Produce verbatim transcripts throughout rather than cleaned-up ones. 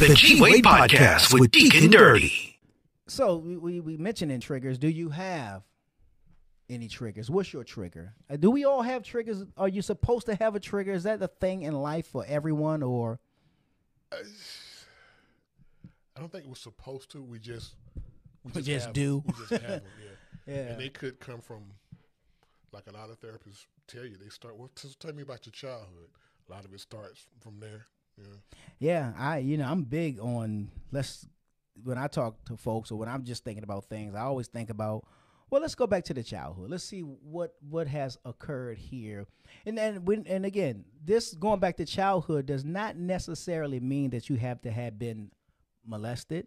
The, the G-Wade Podcast with Deacon Dirty. So we, we, we mentioned in triggers, do you have any triggers? What's your trigger? Do we all have triggers? Are you supposed to have a trigger? Is that the thing in life for everyone, or? I don't think we're supposed to. We just we, we just, just do. We just have them, yeah. yeah. And they could come from, like a lot of therapists tell you, they start with, tell me about your childhood. A lot of it starts from there. Yeah. yeah, I you know I'm big on let's when I talk to folks or when I'm just thinking about things, I always think about, well, let's go back to the childhood. Let's see what what has occurred here, and and when and again, this going back to childhood does not necessarily mean that you have to have been molested,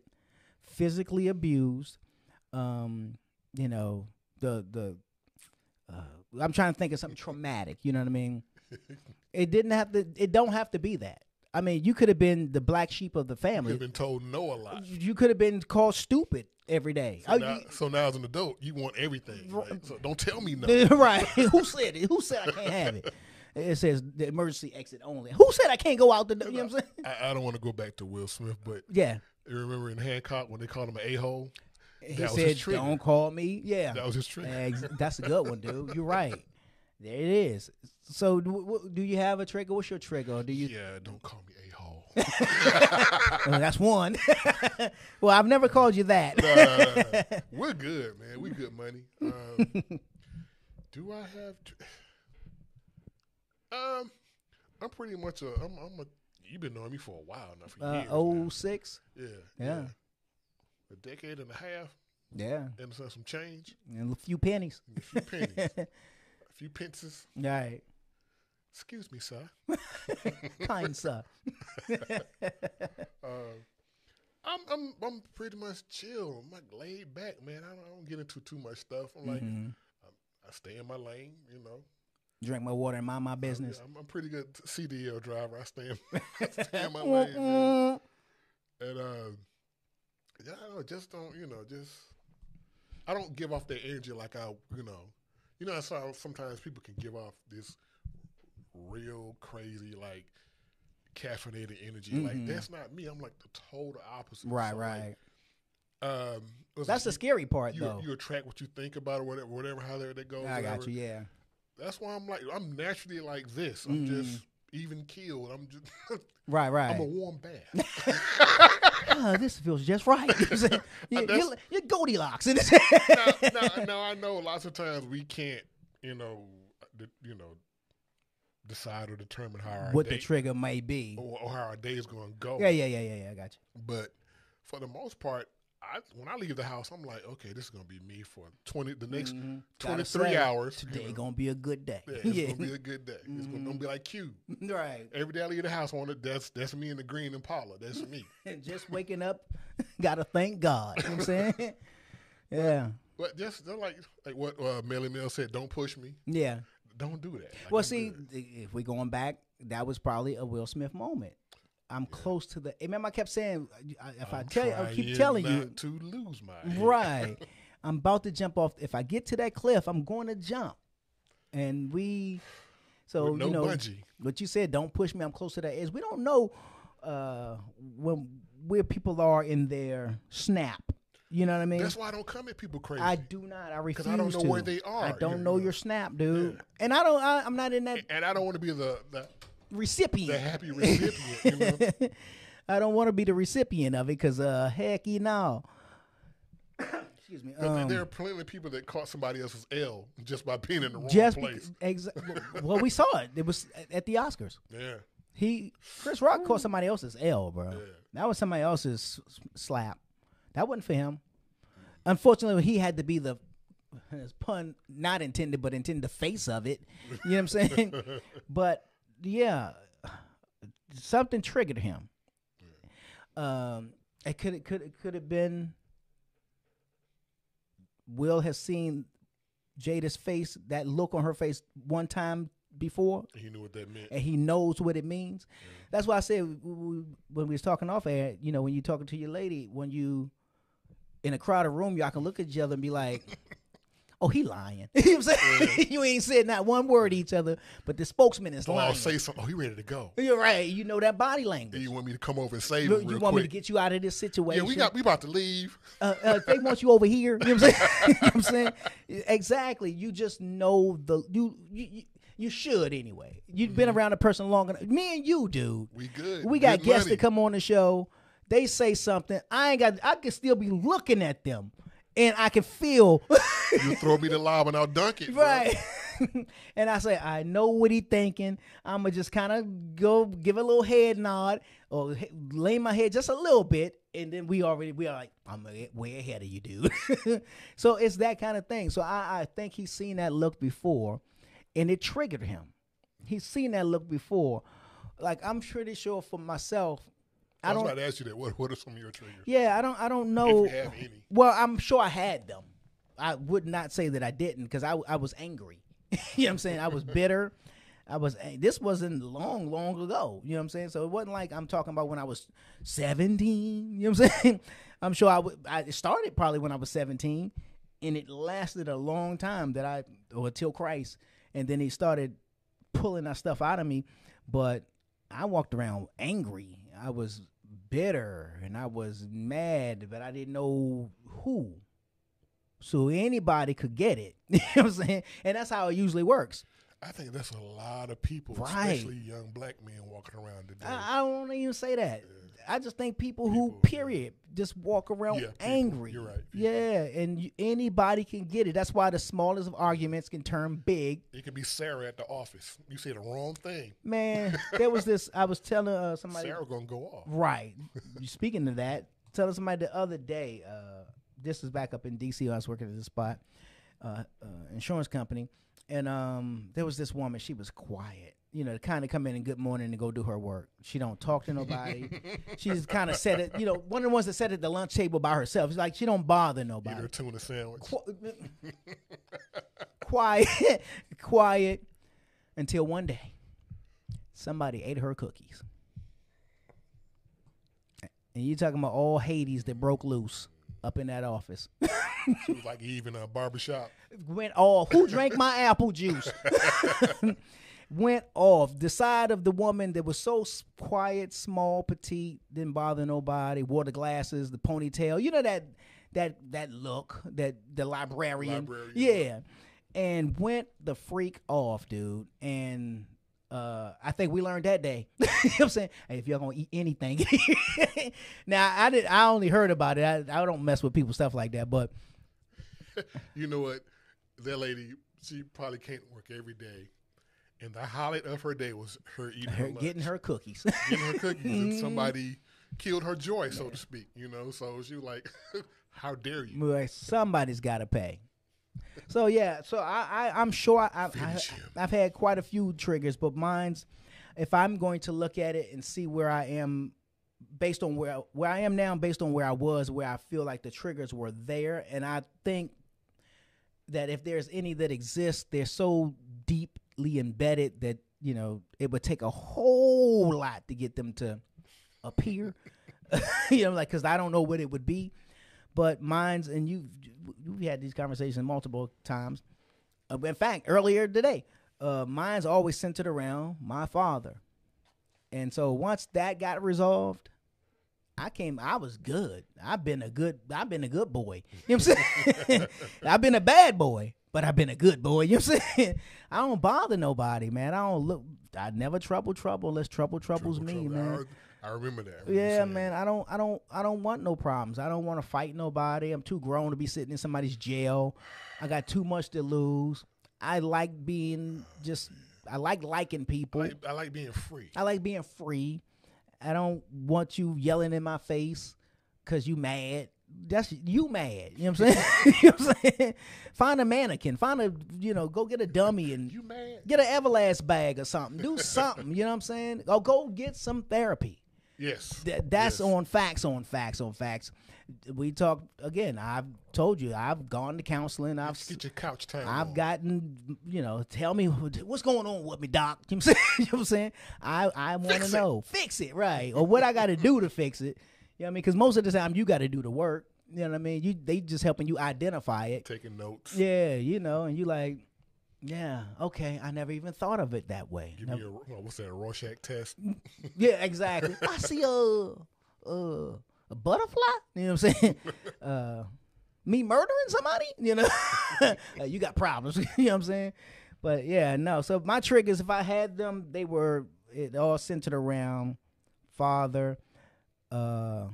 physically abused, um, you know the the uh, I'm trying to think of something traumatic. You know what I mean? It didn't have to. It don't have to be that. I mean, you could have been the black sheep of the family. You've been told no a lot. You could have been called stupid every day. So, oh, now, you, so now as an adult, you want everything. Right? So don't tell me nothing. Right. Who said it? Who said I can't have it? It says the emergency exit only. Who said I can't go out the door? You know what I'm saying? I, I don't want to go back to Will Smith, but yeah. You remember in Hancock when they called him an a-hole? He that said, was don't call me. Yeah. That was his trick. Uh, that's a good one, dude. You're right. There it is. So, do, do you have a trigger? What's your trigger? Or do you? Yeah, don't call me a-hole. Well, that's one. Well, I've never called you that. No, no, no, no. We're good, man. We good money. Um, do I have? Tri- um, I'm pretty much a. I'm. I'm a. You've been knowing me for a while now. For years. Oh uh, six. Yeah, yeah. Yeah. A decade and a half. Yeah. And so some change. And a few pennies. And a few pennies. Few pincers. All right. Excuse me, sir. Kind sir. um, I'm I'm I'm pretty much chill. I'm like laid back, man. I don't, I don't get into too much stuff. I'm like, mm-hmm. I, I stay in my lane, you know. Drink my water and mind my business. I'm, I'm pretty good C D L driver. I stay in, I stay in my lane, man. And uh, yeah, I don't, just don't, you know, just I don't give off that energy like I, you know. You know, I saw sometimes people can give off this real crazy, like, caffeinated energy. Mm-hmm. Like, that's not me. I'm, like, the total opposite. Right, so, right. Like, um, that's like, the you, scary part, you, though. You attract what you think about or whatever, whatever how that goes. I whatever. got you, yeah. That's why I'm, like, I'm naturally like this. I'm mm-hmm. just even keeled. I'm just... Right, right. I'm a warm bath. Oh, this feels just right. you're, you're, you're Goldilocks. now, now, now, I know lots of times we can't, you know, de- you know, decide or determine how our what day, the trigger may be, or, or how our day is going to go. Yeah, yeah, yeah, yeah, yeah. I got you. But for the most part, I when I leave the house, I'm like, okay, this is going to be me for twenty the next mm-hmm. twenty-three hours. Today going to be a good day. Yeah, it's yeah. going to be a good day. Mm-hmm. It's going to be like Q. Right. Every day I leave the house, I want to, that's that's me in the green Impala. That's me. Just waking up, got to thank God. You know what I'm saying? Yeah. But, but just like like what uh, Melly Mel said, don't push me. Yeah. Don't do that. Like, well, I'm see, good. If we're going back, that was probably a Will Smith moment. I'm yeah. close to the. Remember, I kept saying, if I'm I tell you, I keep telling not you to lose my head. Right. I'm about to jump off. If I get to that cliff, I'm going to jump. And we, so With no you know, bungee. What you said, don't push me. I'm close to that edge. We don't know uh, when where people are in their snap. You know what I mean? That's why I don't come at people crazy. I do not. I refuse to. Because I don't know to. where they are. I don't you know, know your snap, dude. Yeah. And I don't. I, I'm not in that. And I don't want to be the. the recipient. The happy recipient. You know? I don't want to be the recipient of it because uh, heck, you know. Excuse me. Um, there are plenty of people that caught somebody else's L just by being in the wrong just place. Exactly. Well, we saw it. It was at the Oscars. Yeah. He Chris Rock Ooh. caught somebody else's L, bro. Yeah. That was somebody else's slap. That wasn't for him. Unfortunately, he had to be the pun not intended, but intended the face of it. You know what I'm saying? But. Yeah, something triggered him. Yeah. Um, it could it could it could have been. Will has seen Jada's face, that look on her face, one time before. He knew what that meant, and he knows what it means. Yeah. That's why I said when we was talking off air, you know, when you're talking to your lady, when you in a crowded room, y'all can look at each other and be like. oh, he lying. You know what I'm saying? Yeah. You ain't said not one word to each other, but the spokesman is oh, lying. I'll say something. Oh, he ready to go. You're right. You know that body language. And you want me to come over and save you, him real quick. You want quick. me to get you out of this situation. Yeah, we got we about to leave. Uh, uh, they want you over here. You know what I'm saying? You know what I'm saying? Exactly. You just know the you you. you You should anyway. You've mm-hmm. been around a person long enough. Me and you, dude. We good. We got good guests money. that come on the show. They say something. I ain't got. I can still be looking at them, and I can feel. You throw me the lob and I'll dunk it. Right. And I say, I know what he thinking. I'm gonna just kind of go give a little head nod or lay my head just a little bit, and then we already we are like, I'm way ahead of you, dude. So it's that kind of thing. So I, I think he's seen that look before. And it triggered him. He's seen that look before. Like, I'm pretty sure for myself, I, I was don't. About to ask you that. What What are some of your triggers? Yeah, I don't. I don't know. If you have any. Well, I'm sure I had them. I would not say that I didn't, because I I was angry. You know what I'm saying? I was bitter. I was. This wasn't long, long ago. You know what I'm saying? So it wasn't like I'm talking about when I was seventeen. You know what I'm saying? I'm sure I would. I started probably when I was seventeen, and it lasted a long time that I or till Christ. And then he started pulling that stuff out of me. But I walked around angry. I was bitter and I was mad, but I didn't know who. So anybody could get it. You know what I'm saying? And that's how it usually works. I think that's a lot of people, right. Especially young black men walking around today. I, I don't even say that. Yeah. I just think people, people who, period, yeah. just walk around yeah, angry. People. You're right. People. Yeah, and you, anybody can get it. That's why the smallest of arguments can turn big. It could be Sarah at the office. You say the wrong thing. Man, there was this, I was telling uh, somebody. Sarah going to go off. Right. Speaking of that, telling somebody the other day, uh, this is back up in D C I was working at this spot, uh, uh, insurance company. And um, there was this woman, she was quiet, you know, kind of come in and good morning and go do her work. She don't talk to nobody. She just kind of sat at, you know, one of the ones that sat at the lunch table by herself. It's like she don't bother nobody. Eat her tuna sandwich. Qu quiet, quiet, until one day somebody ate her cookies. And you're talking about all Hades that broke loose up in that office. She was like even a barbershop. Went off. Who drank my apple juice? Went off. The side of the woman that was so quiet, small, petite, didn't bother nobody, wore the glasses, the ponytail. You know that that that look, that the librarian. librarian. Yeah. And went the freak off, dude. And Uh, I think we learned that day. You know what I'm saying? Hey, if y'all gonna eat anything. Now, I did. I only heard about it. I, I don't mess with people's stuff like that, but. You know what? That lady, she probably can't work every day. And the highlight of her day was her eating her, her lunch. Getting her cookies. Getting her cookies. And somebody killed her joy, so yeah. to speak. You know, so she was like, how dare you? Well, somebody's got to pay. So yeah, so I, I I'm sure I, I, I've had quite a few triggers, but mine's, if I'm going to look at it and see where I am, based on where where I am now, based on where I was, where I feel like the triggers were there, and I think that if there's any that exist, they're so deeply embedded that you know it would take a whole lot to get them to appear, you know, like because I don't know what it would be. But mine's, and you've, you've had these conversations multiple times. Uh, in fact, earlier today, uh, mine's always centered around my father. And so once that got resolved, I came, I was good. I've been a good, I've been a good boy. You know what I'm saying? I've been a bad boy, but I've been a good boy. You know what I'm saying? I don't bother nobody, man. I don't look, I never trouble trouble unless trouble troubles trouble, me, trouble. man. I remember that. I remember yeah, man. That. I don't I don't I don't want no problems. I don't want to fight nobody. I'm too grown to be sitting in somebody's jail. I got too much to lose. I like being just I like liking people. I like, I like being free. I like being free. I don't want you yelling in my face cuz you mad. That's you mad. You know what I'm saying? You know what I'm saying? Find a mannequin. Find a, you know, go get a dummy and you mad. Get an Everlast bag or something. Do something, you know what I'm saying? Or go get some therapy. Yes. Th that's yes. on facts, on facts, on facts. We talked again. I've told you, I've gone to counseling. I've Let's get your couch time. I've on. gotten, you know, tell me what's going on with me, doc. You know what I'm saying? I, I want to know. Fix it, right? Or what I got to do to fix it. You know what I mean? Because most of the time, you got to do the work. You know what I mean? You they just helping you identify it. Taking notes. Yeah, you know, and you like, yeah, okay, I never even thought of it that way. Give now, me a, what's that, a Rorschach test? Yeah, exactly. I see a, a, a butterfly, you know what I'm saying? uh, me murdering somebody, you know? uh, you got problems, you know what I'm saying? But yeah, no, so my triggers, if I had them, they were, it all centered around father, uh,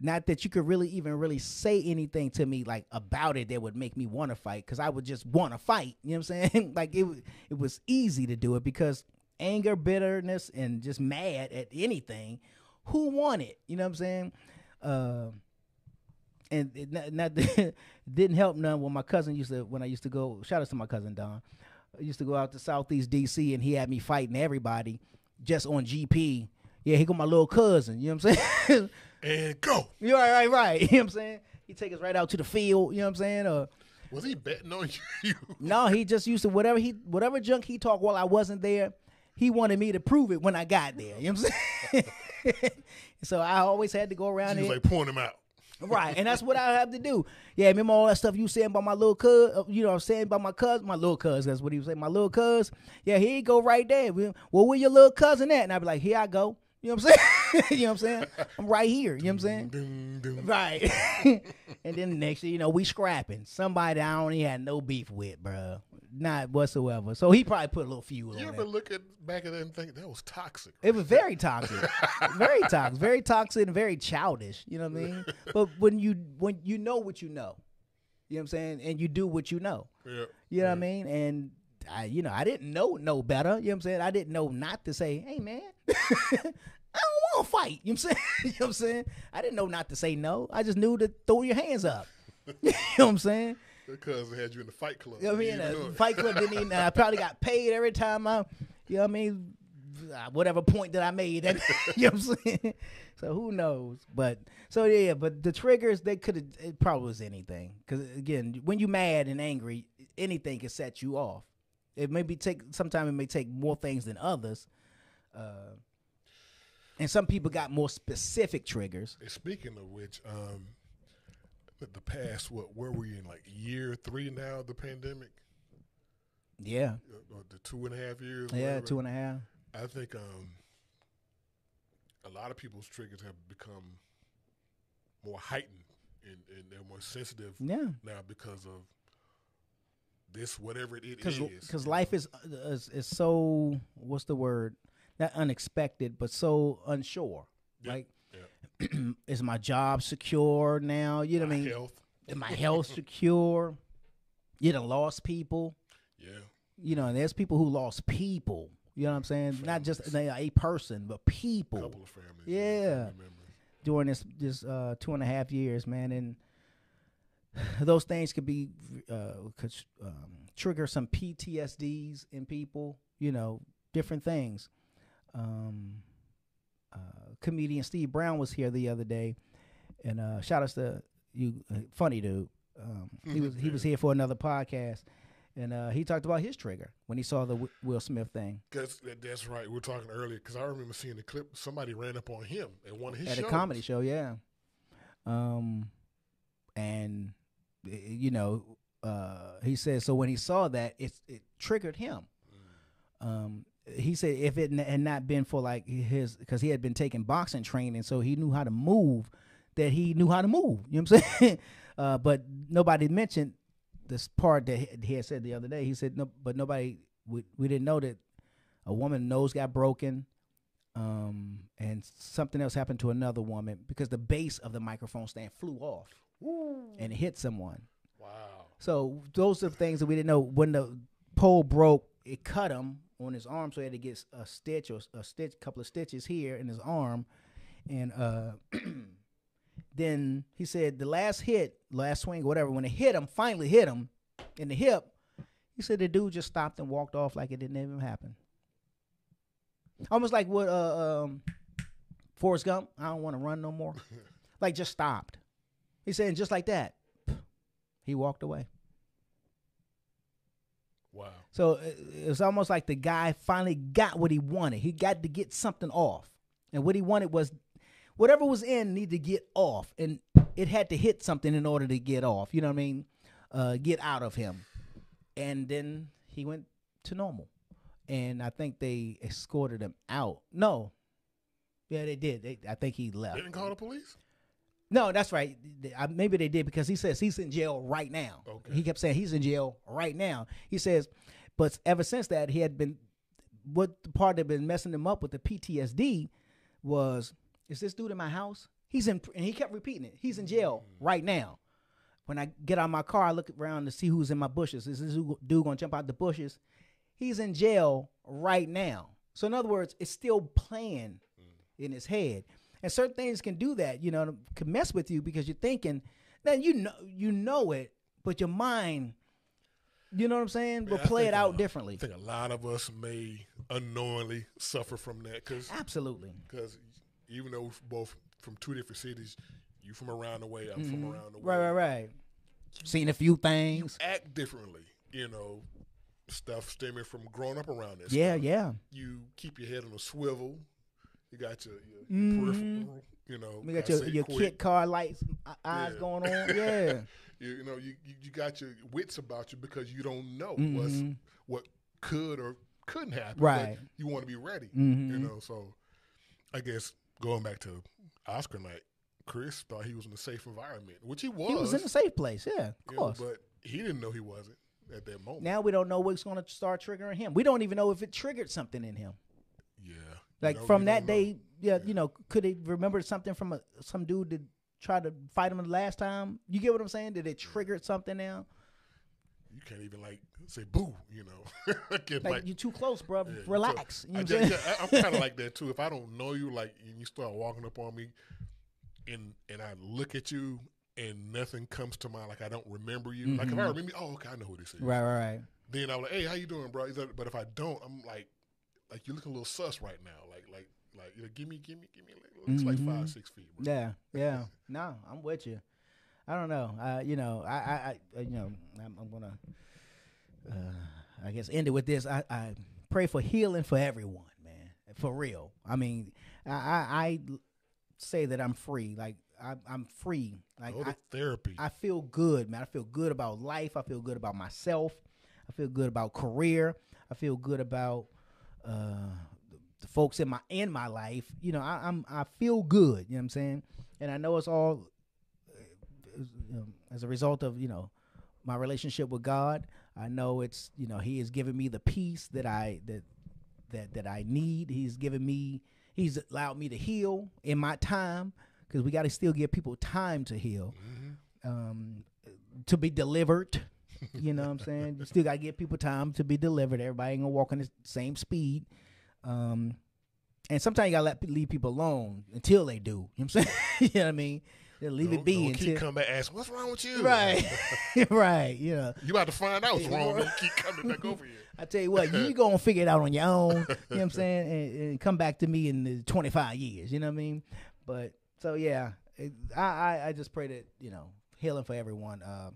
not that you could really even really say anything to me like about it that would make me want to fight, because I would just want to fight. You know what I'm saying? Like it, it was easy to do it because anger, bitterness, and just mad at anything. Who won it? You know what I'm saying? Uh, and it, not, not it didn't help none when my cousin used to, when I used to go, shout out to my cousin Don, I used to go out to Southeast D C and he had me fighting everybody just on G P. Yeah, he go my little cousin. You know what I'm saying? And go. You're right, right, right. You know what I'm saying? He take us right out to the field. You know what I'm saying? Uh, was he betting on you? No, he just used to whatever he whatever junk he talked while I wasn't there. He wanted me to prove it when I got there. You know what I'm saying? So I always had to go around. He was like pouring him out. Right, and that's what I have to do. Yeah, remember all that stuff you saying about my little cuz? You know, I'm saying about my cuz, my little cuz. That's what he was saying. My little cuz. Yeah, here he go right there. Well, where your little cousin at? And I'd be like, here I go. You know what I'm saying? You know what I'm saying? I'm right here. You know what I'm saying? Dun, dun, dun. Right. And then the next year, you know, we scrapping. Somebody I only had no beef with, bro. Not whatsoever. So he probably put a little fuel you on it. You ever that. Look at back at that and think, that was toxic? Right? It was very toxic. Very toxic. Very toxic and very childish. You know what I mean? But when you when you know what you know, you know what I'm saying? And you do what you know. Yeah. You know yeah. what I mean? And, I, you know, I didn't know no better. You know what I'm saying? I didn't know not to say, hey, man. I don't want to fight. You know what I'm saying? You know what I'm saying? I didn't know not to say no. I just knew to throw your hands up. You know what I'm saying? Your cousin had you in the fight club. You know what I mean? The fight club didn't even, I probably got paid every time I, you know what I mean? Whatever point that I made. That, you know what I'm saying? So who knows? But, so yeah, but the triggers, they could have, it probably was anything. Because again, when you're mad and angry, anything can set you off. It may be take, sometimes it may take more things than others. Uh, And some people got more specific triggers. And speaking of which, um, the past, what, where were you in, like year three now of the pandemic? Yeah. Or the two and a half years? Yeah, whatever. two and a half. I think um, a lot of people's triggers have become more heightened and, and they're more sensitive yeah. now because of this, whatever it, it Cause, is. Because life is, is is so, what's the word? Not unexpected, but so unsure. Yep. Like, yep. Is my job secure now? You know what I mean? Health. Is my health secure? You done lost people. Yeah. You know, and there's people who lost people. You know what I'm saying? Families. Not just a person, but people. A couple of families. Yeah. During this this uh, two and a half years, man, and those things could be uh, could um, trigger some P T S Ds in people. You know, different things. Um, uh, comedian Steve Brown was here the other day, and uh, shout out to you, uh, funny dude. Um, he was he was here for another podcast, and uh, he talked about his trigger when he saw the w Will Smith thing. Cause that, that's right, we were talking earlier because I remember seeing the clip. Somebody ran up on him at one of his at shows. A comedy show, yeah. Um, and you know, uh, he said so when he saw that it it triggered him. Mm. Um. He said if it had not been for like his, because he had been taking boxing training, so he knew how to move, that he knew how to move. You know what I'm saying? Uh, but nobody mentioned this part that he had said the other day. He said, no, but nobody, we, we didn't know that a woman's nose got broken um, and something else happened to another woman because the base of the microphone stand flew off. Ooh. And it hit someone. Wow. So those are things that we didn't know. When the pole broke, it cut him on his arm, so he had to get a stitch or a stitch, couple of stitches here in his arm, and uh, then he said the last hit, last swing, whatever, when it hit him, finally hit him in the hip. He said the dude just stopped and walked off like it didn't even happen. Almost like what uh, um, Forrest Gump, I don't want to run no more. Like just stopped. He said just like that, he walked away. Wow. So it's almost like the guy finally got what he wanted. He got to get something off. And what he wanted was whatever was in needed to get off, and it had to hit something in order to get off, you know what I mean, uh, get out of him. And then he went to normal. And I think they escorted him out. No. Yeah, they did. They, I think he left. They didn't call the police? No, that's right. Maybe they did, because he says he's in jail right now. Okay. He kept saying he's in jail right now. He says, but ever since that, he had been, what the part that had been messing him up with the P T S D was, is this dude in my house? He's in, and he kept repeating it. He's in jail right now. When I get out of my car, I look around to see who's in my bushes. Is this dude going to jump out the bushes? He's in jail right now. So in other words, it's still playing in his head. And certain things can do that, you know, can mess with you, because you're thinking, then you know you know it, but your mind, you know what I'm saying, Man, will play it out a, differently. I think a lot of us may unknowingly suffer from that. Cause, Absolutely. Because even though we're both from two different cities, you from around the way, I'm mm-hmm. from around the way. Right, right, right. Seen a few things. You act differently, you know, stuff stemming from growing up around this. Yeah, stuff. yeah. You keep your head on a swivel. You got your, your, your mm-hmm. peripheral, you know. You got your, your kit car lights, eyes yeah. going on. Yeah. you, you know, you, you got your wits about you, because you don't know mm-hmm. what's, what could or couldn't happen. Right. But you want to be ready, mm-hmm. you know. So I guess going back to Oscar night, Chris thought he was in a safe environment, which he was. He was in a safe place, yeah, of course. Know, but he didn't know he wasn't at that moment. Now we don't know what's going to start triggering him. We don't even know if it triggered something in him. Yeah. Like, no, from that day, yeah, yeah, you know, could he remember something from a, some dude that tried to fight him the last time? You get what I'm saying? Did it trigger something now? You can't even, like, say boo, you know. like, like, you're too close, bro. Yeah, Relax. So, you know I just, yeah, I'm kind of like that, too. If I don't know you, like, and you start walking up on me and, and I look at you and nothing comes to mind, like I don't remember you. Mm-hmm. Like, if I remember, oh, okay, I know who this is. Right, right, right. Then I'm like, hey, how you doing, bro? But if I don't, I'm like, Like you look a little sus right now. Like like like you know, give me give me give me. It's mm-hmm. like five six feet. Bro. Yeah yeah. No, I'm with you. I don't know. Uh, you know I I, I you know I'm, I'm gonna uh, I guess end it with this. I, I pray for healing for everyone, man. For real. I mean I I, I say that I'm free. Like I, I'm free. Like Go to I, therapy. I feel good, man. I feel good about life. I feel good about myself. I feel good about career. I feel good about Uh, the folks in my in my life, you know, I, I'm I feel good, you know what I'm saying, and I know it's all uh, you know, as a result of you know my relationship with God. I know it's you know He is giving me the peace that I that that that I need. He's given me, He's allowed me to heal in my time, because we got to still give people time to heal, mm-hmm. um, to be delivered. You know what I'm saying? You still got to give people time to be delivered. Everybody ain't going to walk in the same speed. Um, and sometimes you got to let leave people alone until they do. You know what I'm saying? You know what I mean? They'll leave don't, it be. Don't until keep coming and ask, what's wrong with you? Right. Right. You know. You about to find out what's wrong. Don't keep coming back over here. I tell you what, you going to figure it out on your own. You know what I'm saying? And, and come back to me in the twenty-five years. You know what I mean? But, so, yeah. It, I, I, I just pray that, you know, healing for everyone. Uh,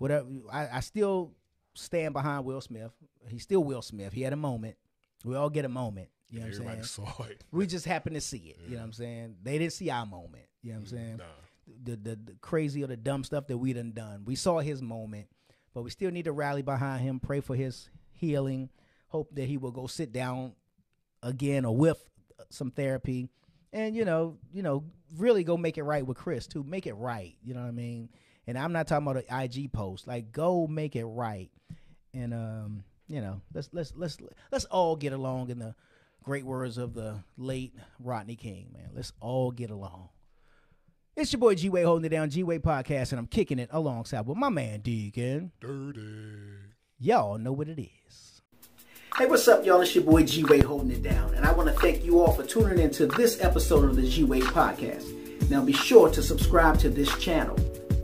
Whatever, I, I still stand behind Will Smith. He's still Will Smith. He had a moment. We all get a moment. You know what I'm saying? Saw it. We just happened to see it. Yeah. You know what I'm saying? They didn't see our moment. You know what I'm saying? Nah. The, the the crazy or the dumb stuff that we done done. We saw his moment, but we still need to rally behind him, pray for his healing, hope that he will go sit down again or with some therapy, and, you know, you know, really go make it right with Chris, too. Make it right. You know what I mean? And I'm not talking about an I G post. Like, go make it right, and um, you know, let's let's let's let's all get along. In the great words of the late Rodney King, man, let's all get along. It's your boy G-Wade holding it down, G-Wade Podcast, and I'm kicking it alongside with my man Deacon Dirty. Y'all know what it is. Hey, what's up, y'all? It's your boy G-Wade holding it down, and I want to thank you all for tuning into this episode of the G-Wade Podcast. Now, be sure to subscribe to this channel.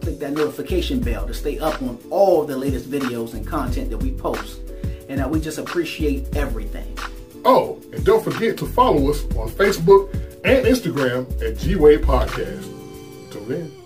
Click that notification bell to stay up on all the latest videos and content that we post. And that we just appreciate everything. Oh, and don't forget to follow us on Facebook and Instagram at G-Wade Podcast. Till then.